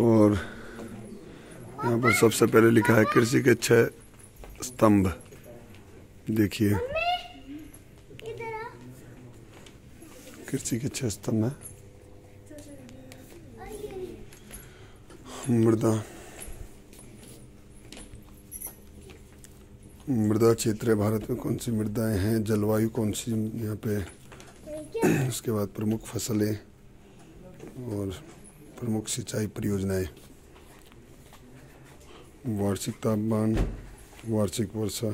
और यहाँ पर सबसे पहले लिखा है कृषि के 6 स्तंभ। देखिए कृषि के 6 स्तंभ है। मृदा क्षेत्र भारत में कौन सी मृदाएं हैं, जलवायु कौन सी यहाँ पे, उसके बाद प्रमुख फसलें और प्रमुख सिंचाई परियोजनाएं, वार्षिक तापमान, वार्षिक वर्षा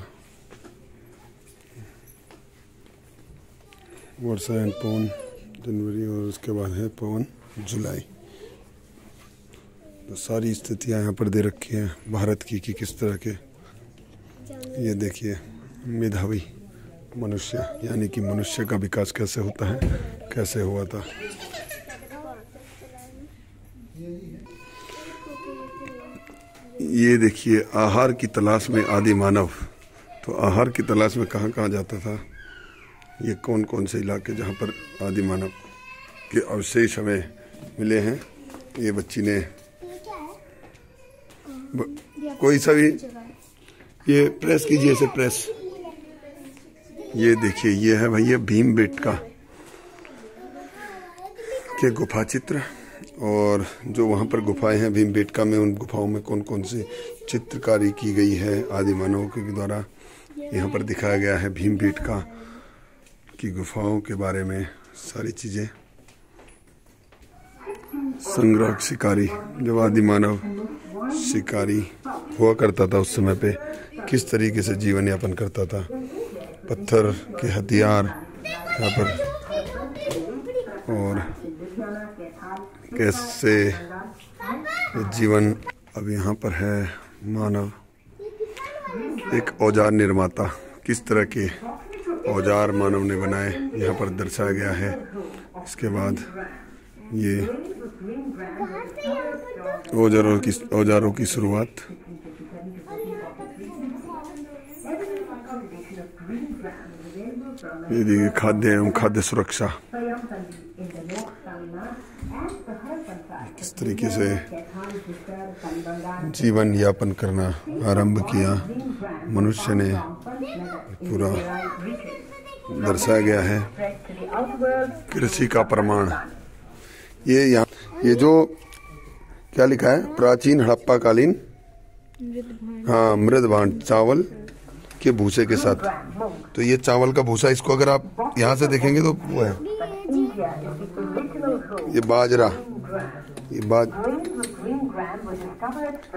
एंड पवन जनवरी और उसके बाद है पवन जुलाई। तो सारी स्थितियाँ यहाँ पर दे रखी हैं भारत की कि किस तरह के। ये देखिए मेधावी मनुष्य यानी कि मनुष्य का विकास कैसे होता है, कैसे हुआ था। ये देखिए आहार की तलाश में आदि मानव। तो आहार की तलाश में कहाँ कहाँ जाता था, ये कौन कौन से इलाके जहाँ पर आदि मानव के अवशेष हमें मिले हैं। ये बच्ची ने कोई सा भी ये प्रेस कीजिए, ऐसे प्रेस। ये देखिए ये है भैया भीमबेटका के गुफा चित्र, और जो वहाँ पर गुफाएं हैं भीमबेटका में, उन गुफाओं में कौन कौन सी चित्रकारी की गई है आदि मानवों के द्वारा, यहाँ पर दिखाया गया है भीमबेटका की गुफाओं के बारे में सारी चीज़ें। संग्राहक शिकारी, जब आदि मानव शिकारी हुआ करता था उस समय पे किस तरीके से जीवन यापन करता था, पत्थर के हथियार यहाँ पर, और कैसे जीवन। अब यहाँ पर है मानव एक औजार निर्माता, किस तरह के औजार मानव ने बनाए यहाँ पर दर्शाया गया है। इसके बाद ये औजारों की शुरुआत, ये देखिए खाद्य एवं खाद्य सुरक्षा, किस तरीके से जीवन यापन करना आरंभ किया मनुष्य ने, पूरा दर्शाया गया है। कृषि का प्रमाण, ये यहाँ ये जो क्या लिखा है, प्राचीन हड़प्पा कालीन मृद भांड चावल के भूसे के साथ। तो ये चावल का भूसा, इसको अगर आप यहाँ से देखेंगे तो वो है ये बाजरा, ये बात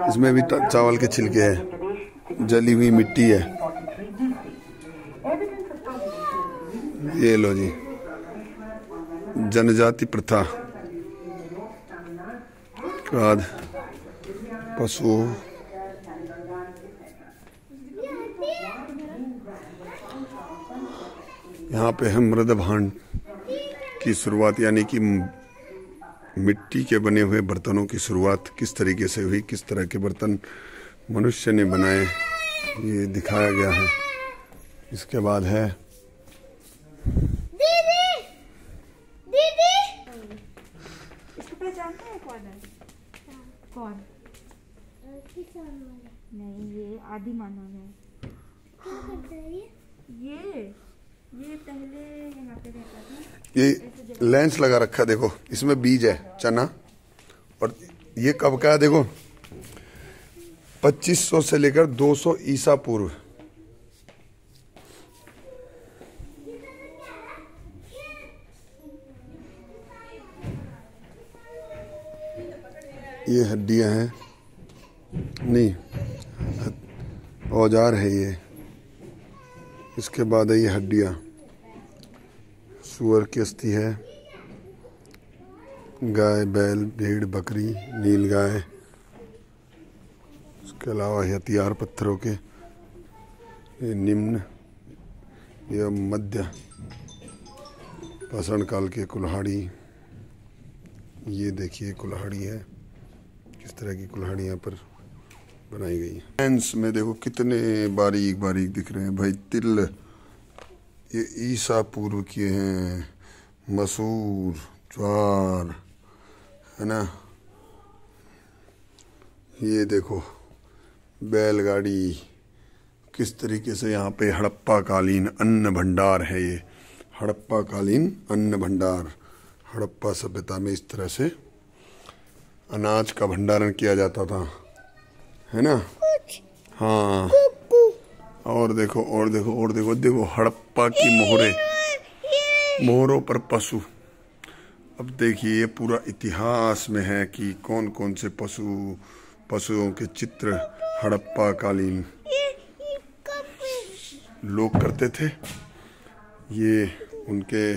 इसमें भी चावल के छिलके हैं, जली हुई मिट्टी है। ये लो जी जनजाति प्रथा, बाद पशुओं यहाँ पे है मृद भांड की शुरुआत, यानी कि मिट्टी के बने हुए बर्तनों की शुरुआत किस तरीके से हुई, किस तरह के बर्तन मनुष्य ने बनाए, ये दिखाया गया है। इसके बाद है आदि मानव है। ये पहले यहाँ पे रहता था। लेंस लगा रखा देखो, इसमें बीज है चना, और ये कब का है देखो 2500 से लेकर 200 ईसा पूर्व। ये हड्डियां हैं, नहीं औजार है ये। इसके बाद है ये हड्डियाँ, सूअर की अस्थि है, गाय बैल भेड़ बकरी नील गाय, इसके अलावा हथियार पत्थरों के, ये निम्न या मध्य पाषाण काल के कुल्हाड़ी। ये देखिए कुल्हाड़ी है, किस तरह की कुल्हाड़ी यहाँ पर बनाई गई है। लेंस में देखो कितने बारीक बारीक दिख रहे हैं भाई तिल, ये ईसा पूर्व के हैं, मसूर ज्वार है ना, ये देखो बैलगाड़ी, किस तरीके से यहाँ पे हड़प्पा कालीन अन्न भंडार है। ये हड़प्पा कालीन अन्न भंडार, हड़प्पा सभ्यता में इस तरह से अनाज का भंडारण किया जाता था, है ना। हाँ, और देखो और देखो और देखो देखो, हड़प्पा की मोहरे, मोहरों पर पशु। अब देखिए ये पूरा इतिहास में है कि कौन कौन से पशुओं के चित्र हड़प्पा कालीन लोग करते थे। ये उनके,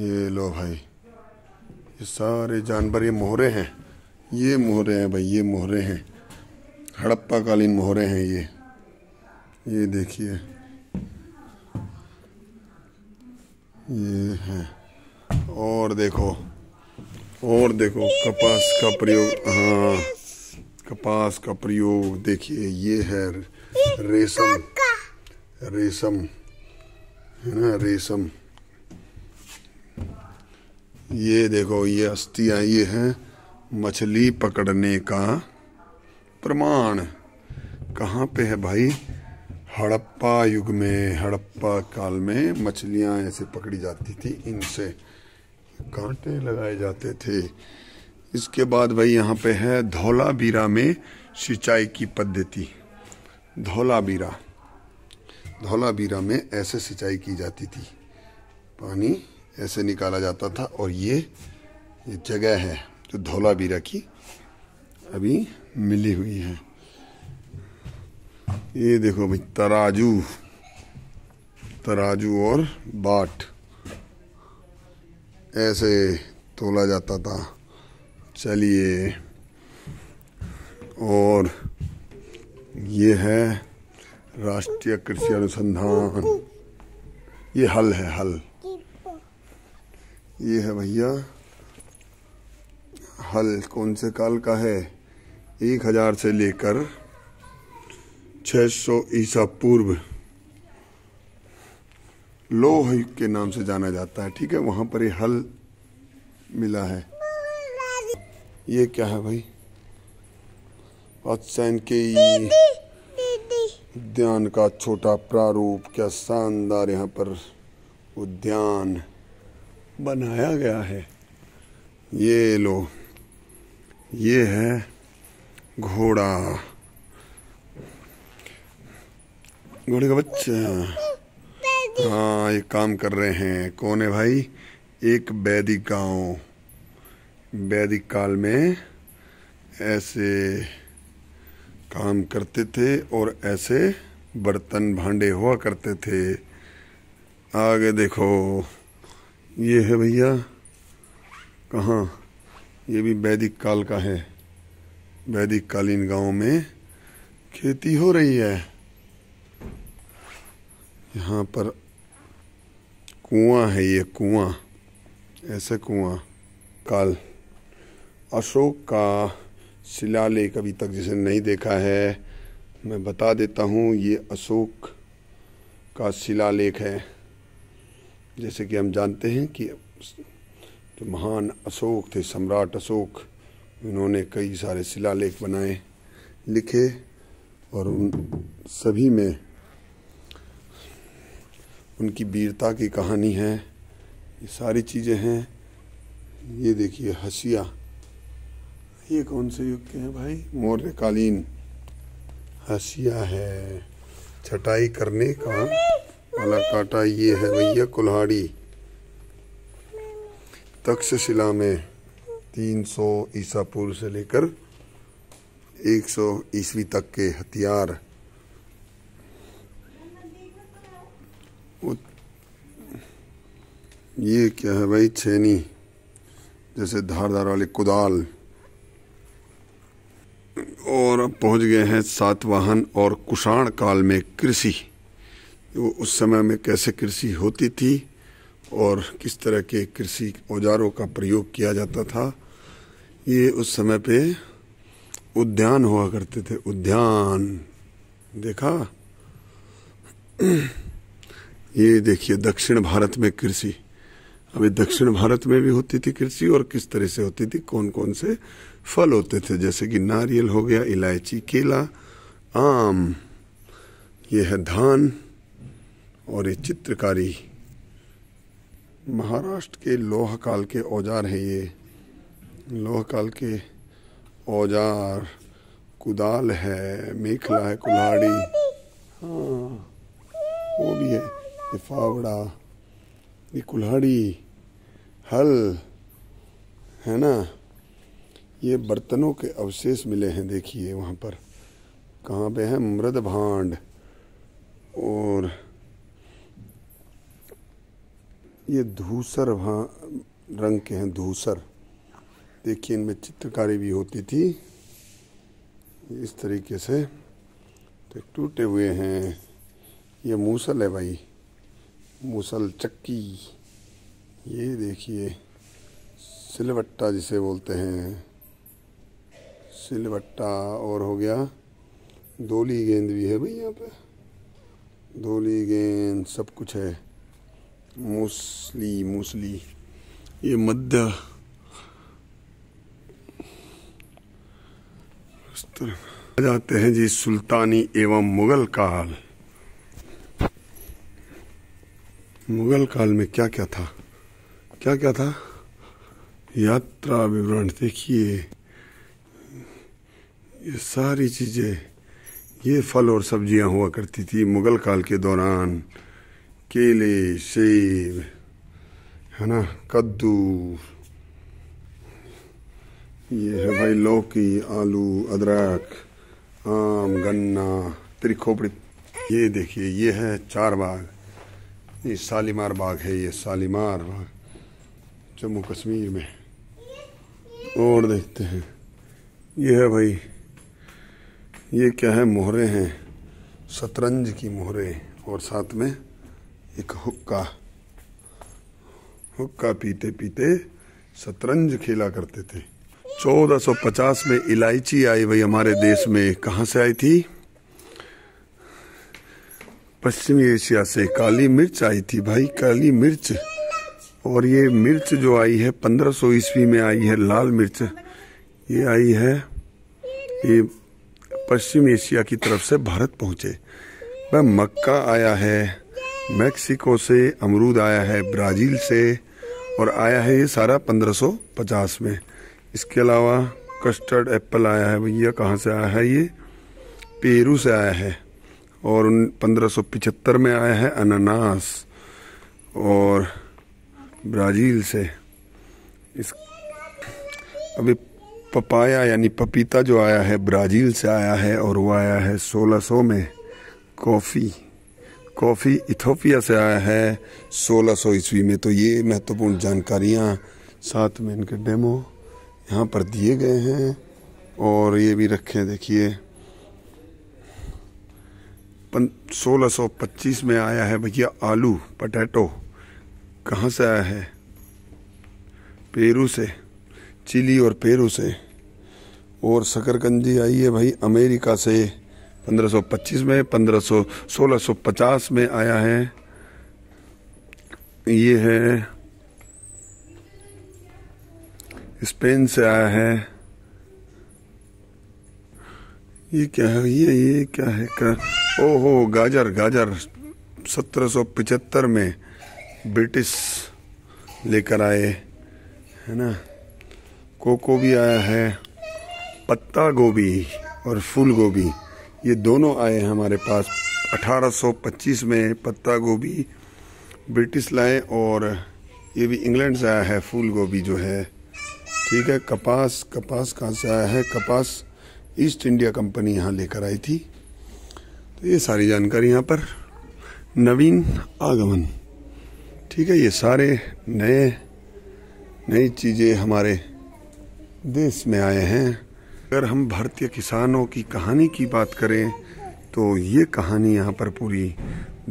ये लो भाई, ये सारे जानवर, ये मोहरे हैं, ये मोहरे हैं भाई, ये मोहरे हैं, हड़प्पा कालीन मोहरे हैं ये देखिए, ये हैं। और देखो कपास का प्रयोग, हाँ कपास का प्रयोग देखिए, ये है रेशम, रेशम है ना, रेशम। ये देखो ये अस्थियाँ, ये हैं मछली पकड़ने का प्रमाण। कहाँ पे है भाई? हड़प्पा युग में, हड़प्पा काल में मछलियाँ ऐसे पकड़ी जाती थी, इनसे कांटे लगाए जाते थे। इसके बाद भाई यहाँ पे है धोलावीरा में सिंचाई की पद्धति। धोलावीरा में ऐसे सिंचाई की जाती थी, पानी ऐसे निकाला जाता था। और ये जगह है जो धोलावीरा की अभी मिली हुई है। ये देखो भाई तराजू और बाट ऐसे तोला जाता था। चलिए, और ये है राष्ट्रीय कृषि अनुसंधान, ये हल है, हल ये है भैया। हल कौन से काल का है? 1000 से लेकर 600 ईसा पूर्व। लोह के नाम से जाना जाता है, ठीक है, वहाँ पर ये हल मिला है। ये क्या है भाई? पाकिस्तान के उद्यान का छोटा प्रारूप। क्या शानदार यहाँ पर उद्यान बनाया गया है। ये लो, ये है घोड़ा, घोड़े का बच्चा। हाँ, ये काम कर रहे हैं। कौन है भाई? एक वैदिक गांव। वैदिक काल में ऐसे काम करते थे और ऐसे बर्तन भांडे हुआ करते थे। आगे देखो, ये है भैया कहाँ, ये भी वैदिक काल का है। वैदिक कालीन गाँव में खेती हो रही है। यहाँ पर कुआं है, ये कुआं, ऐसा कुआं। काल अशोक का शिलालेख अभी तक जिसे नहीं देखा है, मैं बता देता हूँ, ये अशोक का शिलालेख है। जैसे कि हम जानते हैं कि जो महान अशोक थे, सम्राट अशोक, उन्होंने कई सारे शिलालेख बनाए, लिखे, और उन सभी में उनकी वीरता की कहानी है। ये सारी चीज़ें हैं। ये देखिए हसिया, ये कौन से युग के हैं भाई? मौर्यकालीन हसिया है। छटाई करने का वाला कांटा, ये है भैया कुल्हाड़ी। तक्षशिला में 300 ईसा पूर्व से लेकर 100 ईस्वी तक के हथियार। ये क्या है भाई? छेनी, जैसे धारदार वाले कुदाल। और अब पहुंच गए हैं सातवाहन और कुषाण काल में कृषि। वो उस समय में कैसे कृषि होती थी और किस तरह के कृषि औजारों का प्रयोग किया जाता था। ये उस समय पे उद्यान हुआ करते थे, उद्यान देखा। ये देखिए दक्षिण भारत में कृषि। अभी दक्षिण भारत में भी होती थी कृषि, और किस तरह से होती थी, कौन कौन से फल होते थे, जैसे कि नारियल हो गया, इलायची, केला, आम, ये है धान, और ये चित्रकारी महाराष्ट्र के लोहकाल के औजार हैं। ये लोहकाल के औजार कुदाल है, मेखला है, कुल्हाड़ी, हाँ वो भी है, ये फावड़ा, ये कुल्हाड़ी, हल है ना। ये बर्तनों के अवशेष मिले हैं, देखिए वहाँ पर कहाँ पे है, मृद भांड, और ये धूसर रंग के हैं, धूसर, देखिए इनमें चित्रकारी भी होती थी इस तरीके से, तो टूटे हुए हैं। ये मूसल है भाई, मूसल चक्की, ये देखिए सिलवट्टा जिसे बोलते हैं, सिलवट्टा, और हो गया डोली गेंद भी है भाई, यहाँ पे डोली गेंद सब कुछ है। मूसली, मूसली ये मध्य आ जाते हैं जी, सुल्तानी एवं मुगल काल। मुगल काल में क्या क्या था, क्या क्या था, यात्रा विवरण, देखिए ये सारी चीज़ें, ये फल और सब्जियां हुआ करती थी मुगल काल के दौरान, केले, सेब, है ना, कद्दू, ये है भाई लौकी, आलू, अदरक, आम, गन्ना, त्रिखोपड़ी। ये देखिए ये है चार बाग, ये शालीमार बाग है, ये शालीमार बाग जम्मू कश्मीर में। और देखते हैं ये है भाई, ये क्या है, मोहरे हैं, शतरंज की मोहरे, और साथ में एक हुक्का, हुक्का पीते पीते शतरंज खेला करते थे। 1450 में इलायची आई भाई हमारे देश में, कहाँ से आई थी, पश्चिमी एशिया से। काली मिर्च आई थी भाई, काली मिर्च, और ये मिर्च जो आई है 1500 ईस्वी में आई है, लाल मिर्च, ये आई है, ये पश्चिम एशिया की तरफ से भारत पहुँचे। भाई मक्का आया है मैक्सिको से, अमरूद आया है ब्राज़ील से, और आया है ये सारा 1550 में। इसके अलावा कस्टर्ड एप्पल आया है भैया, कहाँ से आया है, ये पेरू से आया है, और 1575 में आया है अनानास, और ब्राज़ील से। इस अभी पपाया यानी पपीता जो आया है ब्राज़ील से आया है, और वो आया है 1600 में। कॉफ़ी, कॉफ़ी इथोपिया से आया है 1600 ईस्वी में। तो ये महत्वपूर्ण जानकारियाँ साथ में इनके डेमो यहाँ पर दिए गए हैं, और ये भी रखे देखिए 1625 में आया है भैया आलू, पटैटो, कहाँ से आया है, पेरू से, चिली और पेरू से। और शकरकंदी आई है भाई अमेरिका से 1525 में, 1650 में आया है, ये है स्पेन से आया है। ये क्या है, ये क्या है का, ओहो गाजर, गाजर 1775 में ब्रिटिश लेकर आए, है ना। कोको भी आया है, पत्ता गोभी और फूल गोभी, ये दोनों आए हैं हमारे पास 1825 में। पत्ता गोभी ब्रिटिश लाए, और ये भी इंग्लैंड से आया है फूल गोभी जो है, ठीक है। कपास, कपास कहाँ से आया है, कपास ईस्ट इंडिया कंपनी यहाँ लेकर आई थी। तो ये सारी जानकारी यहाँ पर, नवीन आगमन, ठीक है, ये सारे नए नई चीज़ें हमारे देश में आए हैं। अगर हम भारतीय किसानों की कहानी की बात करें तो ये कहानी यहाँ पर पूरी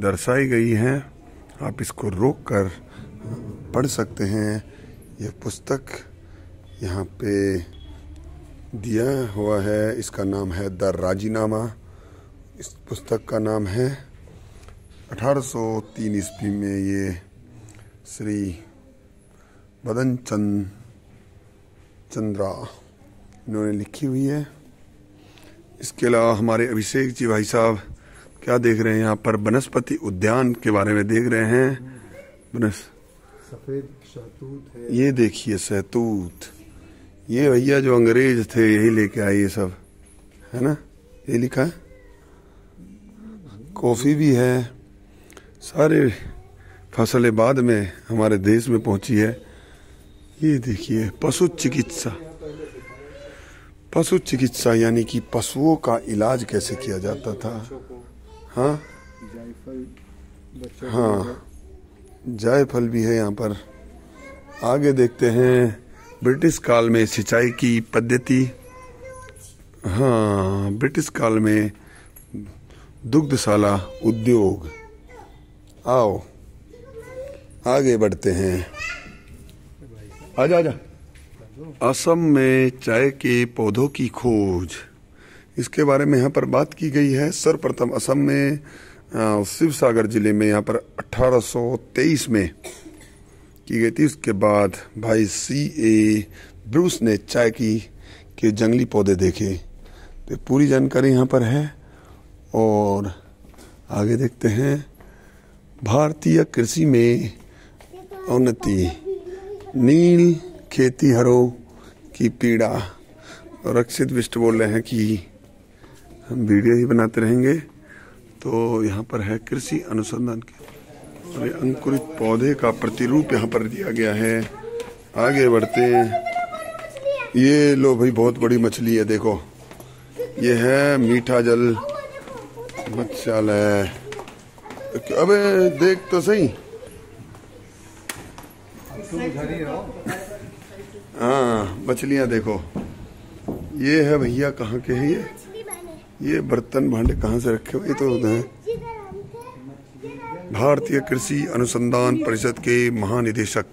दर्शाई गई है, आप इसको रोक कर पढ़ सकते हैं। यह पुस्तक यहाँ पे दिया हुआ है, इसका नाम है द राजीनामा, इस पुस्तक का नाम है। 1803 ईस्वी में ये श्री बदन चंद चंद्रा इन्होंने लिखी हुई है। इसके अलावा हमारे अभिषेक जी भाई साहब क्या देख रहे हैं यहाँ पर, वनस्पति उद्यान के बारे में देख रहे हैं। सफेद शहतूत है, ये देखिए शहतूत, ये भैया जो अंग्रेज थे यही लेके आए ये सब, है ना, ये लिखा है। कॉफी भी है, सारे फसलें बाद में हमारे देश में पहुंची है। ये देखिए पशु चिकित्सा, पशु चिकित्सा यानी कि पशुओं का इलाज कैसे किया जाता था। हाँ हाँ, जायफल भी है यहाँ पर। आगे देखते हैं ब्रिटिश काल में सिंचाई की पद्धति। हाँ, ब्रिटिश काल में दुग्धशाला उद्योग। आओ आगे बढ़ते हैं। आजा आजा। असम में चाय के पौधों की खोज, इसके बारे में यहाँ पर बात की गई है। सर्वप्रथम असम में शिव सागर जिले में यहाँ पर 1823 में की गई थी। उसके बाद भाई सी ए ब्रूस ने चाय के जंगली पौधे देखे। तो पूरी जानकारी यहाँ पर है। और आगे देखते हैं भारतीय कृषि में उन्नति, नील खेती हरों की पीड़ा। और अक्षित विष्ट बोल रहे हैं कि हम वीडियो ही बनाते रहेंगे। तो यहाँ पर है कृषि अनुसंधान के और अंकुरित पौधे का प्रतिरूप यहाँ पर दिया गया है। आगे बढ़ते हैं। ये लो भाई, बहुत बड़ी मछली है, देखो ये है मीठा जल मत्स्यालय। अबे देख तो सही। हाँ मछलियाँ देखो। ये है भैया, कहाँ के है ये बर्तन भांडे कहाँ से रखे हुए, ये तो होते हैं। भारतीय कृषि अनुसंधान परिषद के महानिदेशक।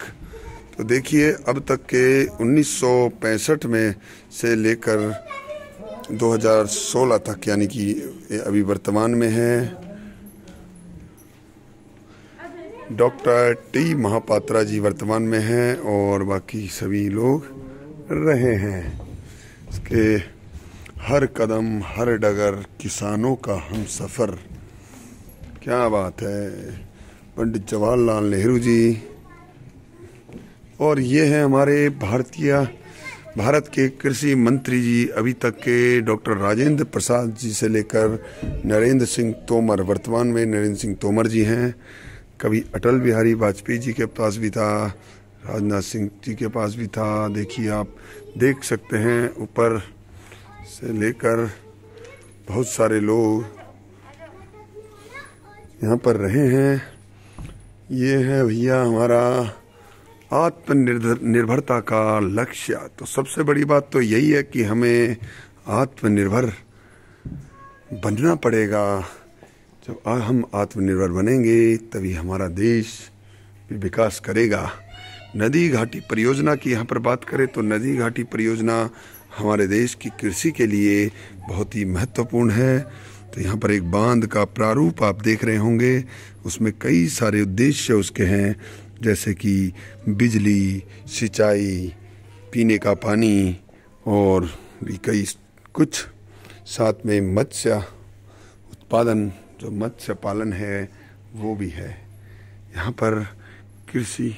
तो देखिए अब तक के 1965 में से लेकर 2016 तक, यानी कि अभी वर्तमान में है। डॉक्टर टी महापात्रा जी वर्तमान में हैं और बाकी सभी लोग रहे हैं। इसके हर कदम हर डगर किसानों का हम सफ़र, क्या बात है, पंडित जवाहरलाल नेहरू जी। और ये हैं हमारे भारत के कृषि मंत्री जी अभी तक के, डॉक्टर राजेंद्र प्रसाद जी से लेकर नरेंद्र सिंह तोमर। वर्तमान में नरेंद्र सिंह तोमर जी हैं। कभी अटल बिहारी वाजपेयी जी के पास भी था, राजनाथ सिंह जी के पास भी था। देखिए आप देख सकते हैं ऊपर से लेकर बहुत सारे लोग यहाँ पर रहे हैं। ये है भैया हमारा आत्मनिर्भरता का लक्ष्य। तो सबसे बड़ी बात तो यही है कि हमें आत्मनिर्भर बनना पड़ेगा। जब हम आत्मनिर्भर बनेंगे तभी हमारा देश भी विकास करेगा। नदी घाटी परियोजना की यहाँ पर बात करें तो नदी घाटी परियोजना हमारे देश की कृषि के लिए बहुत ही महत्वपूर्ण है। तो यहाँ पर एक बांध का प्रारूप आप देख रहे होंगे, उसमें कई सारे उद्देश्य उसके हैं, जैसे कि बिजली, सिंचाई, पीने का पानी और भी कई कुछ। साथ में मत्स्य उत्पादन, जो मत्स्य पालन है वो भी है। यहाँ पर कृषि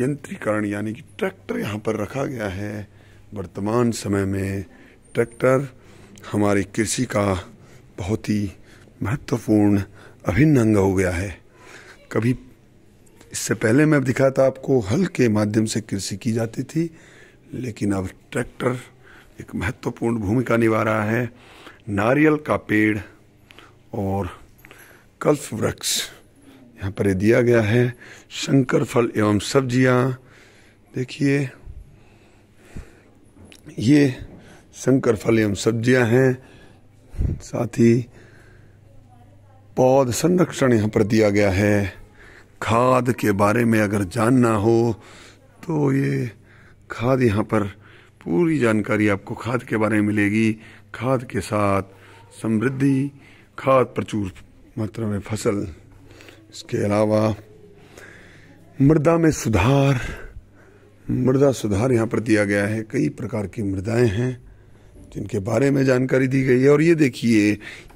यंत्रीकरण यानी कि ट्रैक्टर यहाँ पर रखा गया है। वर्तमान समय में ट्रैक्टर हमारी कृषि का बहुत ही महत्वपूर्ण अभिन्न अंग हो गया है। कभी इससे पहले मैं दिखाया था आपको, हल के माध्यम से कृषि की जाती थी, लेकिन अब ट्रैक्टर एक महत्वपूर्ण भूमिका निभा रहा है। नारियल का पेड़ और कल्फ वृक्ष यहाँ पर दिया गया है। शंकर फल एवं सब्जियाँ, देखिए ये शंकर फल एवं सब्जियाँ हैं। साथ ही पौध संरक्षण यहाँ पर दिया गया है। खाद के बारे में अगर जानना हो तो ये खाद, यहाँ पर पूरी जानकारी आपको खाद के बारे में मिलेगी। खाद के साथ समृद्धि, खाद प्रचुर मात्रा में फसल। इसके अलावा मृदा में सुधार, मृदा सुधार यहाँ पर दिया गया है। कई प्रकार की मृदाएं हैं जिनके बारे में जानकारी दी गई है। और ये देखिए,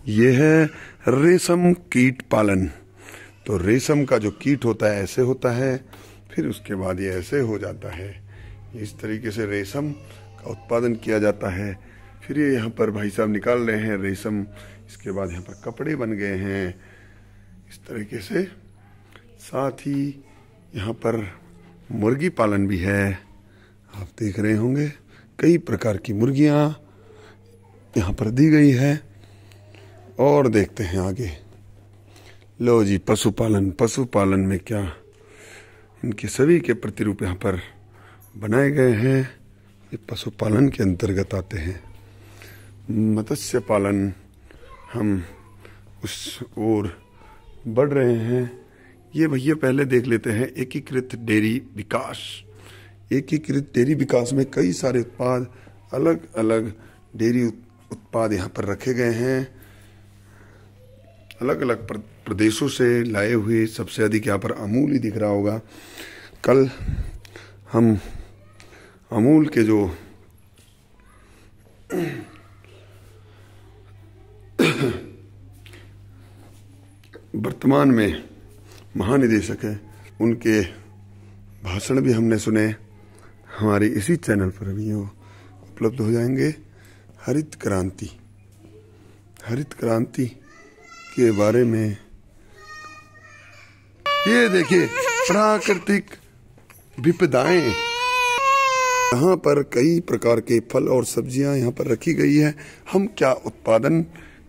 ये है रेशम कीट पालन। तो रेशम का जो कीट होता है ऐसे होता है, फिर उसके बाद ये ऐसे हो जाता है, इस तरीके से रेशम का उत्पादन किया जाता है। फिर ये यहाँ पर भाई साहब निकाल रहे हैं रेशम, इसके बाद यहाँ पर कपड़े बन गए हैं इस तरीके से। साथ ही यहाँ पर मुर्गी पालन भी है, आप देख रहे होंगे कई प्रकार की मुर्गियाँ यहाँ पर दी गई है। और देखते हैं आगे। लो जी, पशुपालन। पशुपालन में क्या, इनके सभी के प्रतिरूप यहाँ पर बनाए गए हैं, ये पशुपालन के अंतर्गत आते हैं। मत्स्य पालन, हम उस ओर बढ़ रहे हैं। ये भैया पहले देख लेते हैं एकीकृत डेयरी विकास। एकीकृत डेयरी विकास में कई सारे उत्पाद, अलग अलग डेयरी उत्पाद यहाँ पर रखे गए हैं। अलग अलग प्रदेशों से लाए हुए, सबसे अधिक यहाँ पर अमूल ही दिख रहा होगा। कल हम अमूल के जो वर्तमान में महानिदेशक हैं, उनके भाषण भी हमने सुने, हमारे इसी चैनल पर भी वो उपलब्ध हो जाएंगे। हरित क्रांति, हरित क्रांति के बारे में ये देखिए, प्राकृतिक विपदाएं, यहाँ पर कई प्रकार के फल और सब्जियां यहाँ पर रखी गई है, हम क्या उत्पादन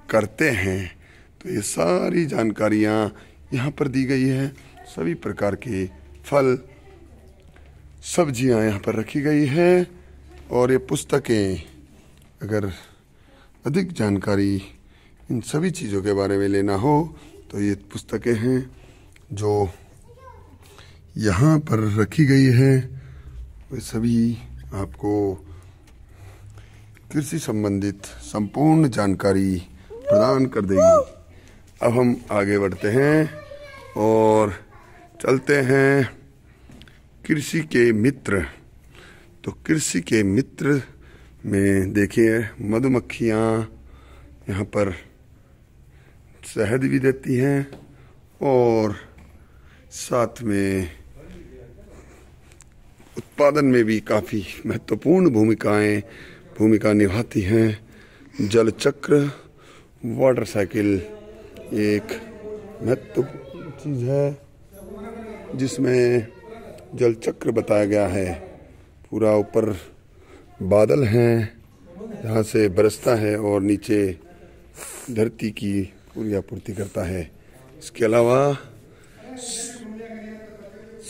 करते हैं, तो ये सारी जानकारियाँ यहाँ पर दी गई है। सभी प्रकार के फल सब्जियाँ यहाँ पर रखी गई है। और ये पुस्तकें, अगर अधिक जानकारी इन सभी चीज़ों के बारे में लेना हो तो ये पुस्तकें हैं जो यहाँ पर रखी गई है। वे सभी आपको कृषि संबंधित संपूर्ण जानकारी प्रदान कर देगी। अब हम आगे बढ़ते हैं और चलते हैं कृषि के मित्र। तो कृषि के मित्र में देखिए, मधुमक्खियाँ यहाँ पर शहद भी देती हैं और साथ में उत्पादन में भी काफ़ी महत्वपूर्ण भूमिका निभाती हैं। जल चक्र, वाटर साइकिल एक महत्वपूर्ण चीज़ है जिसमें जल चक्र बताया गया है। पूरा ऊपर बादल हैं जहाँ से बरसता है और नीचे धरती की पूरी आपूर्ति करता है। इसके अलावा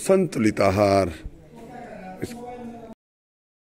संतुलित आहार,